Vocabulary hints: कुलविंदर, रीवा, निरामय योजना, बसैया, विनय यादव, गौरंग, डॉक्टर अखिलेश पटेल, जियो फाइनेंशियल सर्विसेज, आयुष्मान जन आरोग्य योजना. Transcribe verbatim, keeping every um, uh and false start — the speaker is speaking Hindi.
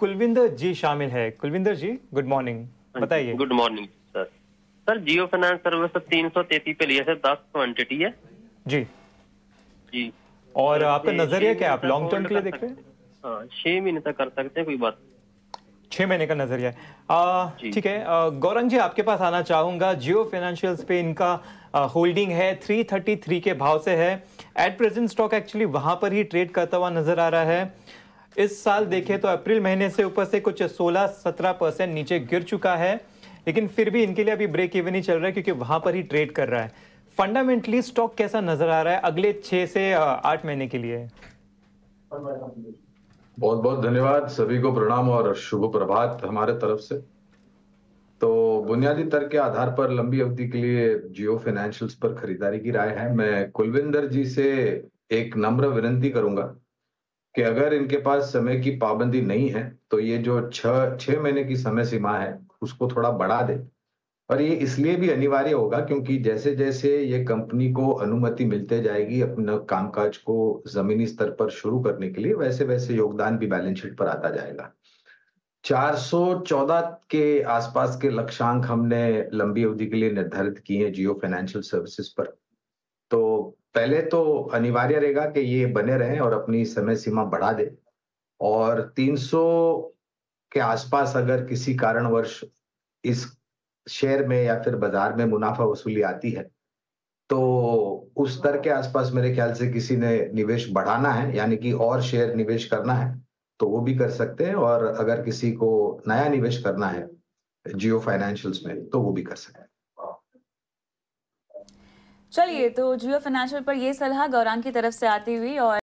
कुलविंदर जी शामिल है। कुलविंदर जी गुड मॉर्निंग, बताइए। Good morning sir. Sir Jio finance Services तीन सौ तैतीस पे लिया सर, दस क्वान्टिटी है जी जी। और आपका नजरिया क्या, आप लॉन्ग टर्म के लिए देख रहे हैं? हाँ, छह महीने तक कर सकते हैं, कोई बात छह महीने का नजरिया है। ठीक है गौरंग जी, आपके पास आना चाहूंगा। जियो फाइनेंशियल्स पे इनका होल्डिंग है, तीन सौ तैंतीस के भाव से है। एट प्रेजेंट स्टॉक एक्चुअली वहां पर ही ट्रेड करता हुआ नजर आ रहा है। इस साल देखें तो अप्रैल महीने से ऊपर से कुछ सोलह सत्रह परसेंट नीचे गिर चुका है, लेकिन फिर भी इनके लिए अभी ब्रेक इवन ही चल रहा है क्योंकि वहां पर ही ट्रेड कर रहा है। फंडामेंटली स्टॉक कैसा नजर आ रहा है अगले छह से आठ महीने के लिए? बहुत बहुत धन्यवाद, सभी को प्रणाम और शुभ प्रभात हमारे तरफ से। तो बुनियादी तर्क के आधार पर लंबी अवधि के लिए जियो फाइनेंशियल्स पर खरीदारी की राय है। मैं कुलविंदर जी से एक नम्र विनती करूंगा कि अगर इनके पास समय की पाबंदी नहीं है तो ये जो छह छह महीने की समय सीमा है उसको थोड़ा बढ़ा दे। और ये इसलिए भी अनिवार्य होगा क्योंकि जैसे जैसे ये कंपनी को अनुमति मिलते जाएगी अपना कामकाज को जमीनी स्तर पर शुरू करने के लिए, वैसे वैसे योगदान भी बैलेंस शीट पर आता जाएगा। चार सौ चौदह के आसपास के लक्ष्यांक हमने लंबी अवधि के लिए निर्धारित किए हैं जियो फाइनेंशियल सर्विसेज पर। तो पहले तो अनिवार्य रहेगा कि ये बने रहें और अपनी समय सीमा बढ़ा दे, और तीन सौ के आसपास अगर किसी कारणवश इस शेयर में या फिर बाजार में मुनाफा वसूली आती है तो उस स्तर के आसपास मेरे ख्याल से किसी ने निवेश बढ़ाना है यानी कि और शेयर निवेश करना है तो वो भी कर सकते हैं, और अगर किसी को नया निवेश करना है जियो फाइनेंशियल्स में तो वो भी कर सकते हैं। चलिए तो जियो फाइनेंशियल पर ये सलाह गौरंग की तरफ से आती हुई और